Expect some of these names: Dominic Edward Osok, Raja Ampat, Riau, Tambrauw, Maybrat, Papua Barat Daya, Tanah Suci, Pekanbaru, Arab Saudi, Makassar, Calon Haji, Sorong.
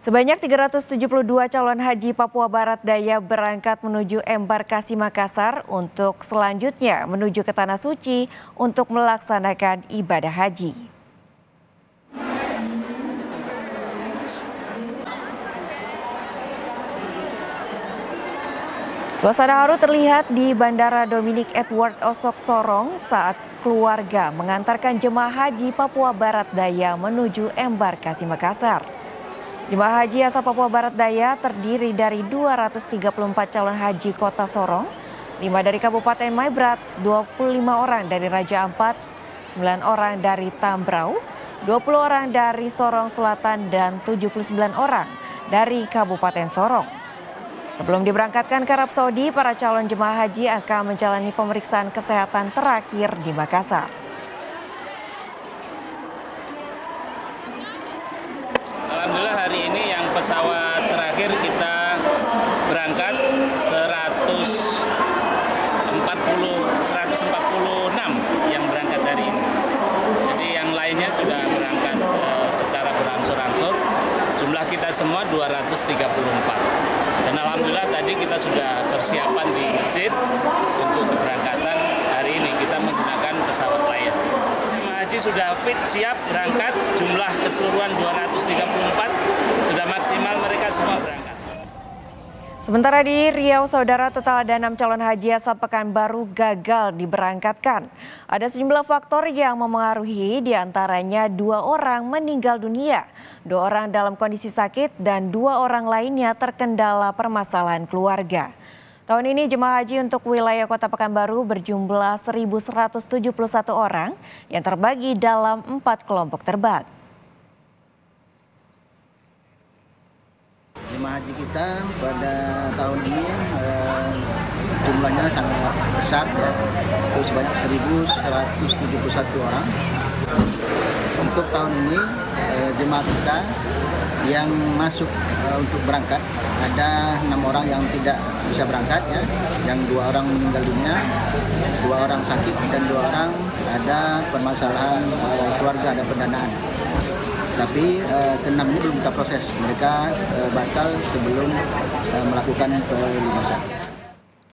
Sebanyak 372 calon haji Papua Barat Daya berangkat menuju embarkasi Makassar untuk selanjutnya menuju ke Tanah Suci untuk melaksanakan ibadah haji. Suasana haru terlihat di Bandara Dominic Edward Osok Sorong saat keluarga mengantarkan jemaah haji Papua Barat Daya menuju embarkasi Makassar. Jemaah haji asal Papua Barat Daya terdiri dari 234 calon haji kota Sorong, 5 dari Kabupaten Maybrat, 25 orang dari Raja Ampat, 9 orang dari Tambrauw, 20 orang dari Sorong Selatan, dan 79 orang dari Kabupaten Sorong. Sebelum diberangkatkan ke Arab Saudi, para calon jemaah haji akan menjalani pemeriksaan kesehatan terakhir di Makassar. Pesawat terakhir kita berangkat 146 yang berangkat dari ini. Jadi yang lainnya sudah berangkat secara berangsur-angsur. Jumlah kita semua 234. Dan alhamdulillah tadi kita sudah persiapan di masjid untuk keberangkatan hari ini. Kita menggunakan pesawat lain. Jemaah haji sudah fit, siap berangkat. Jumlah keseluruhan 234. Sementara di Riau, saudara, total ada 6 calon haji asal Pekanbaru gagal diberangkatkan. Ada sejumlah faktor yang memengaruhi, diantaranya 2 orang meninggal dunia, 2 orang dalam kondisi sakit, dan 2 orang lainnya terkendala permasalahan keluarga. Tahun ini jemaah haji untuk wilayah kota Pekanbaru berjumlah 1.171 orang yang terbagi dalam 4 kelompok terbang. Jemaah haji kita pada tahun ini jumlahnya sangat besar, ya, itu sebanyak 1.171 orang. Untuk tahun ini jemaah kita yang masuk untuk berangkat ada 6 orang yang tidak bisa berangkat, ya, yang 2 orang meninggal dunia, 2 orang sakit, dan 2 orang ada permasalahan keluarga, ada pendanaan. Tapi ke-6 ini belum kita proses, mereka batal sebelum melakukan pelimpasan.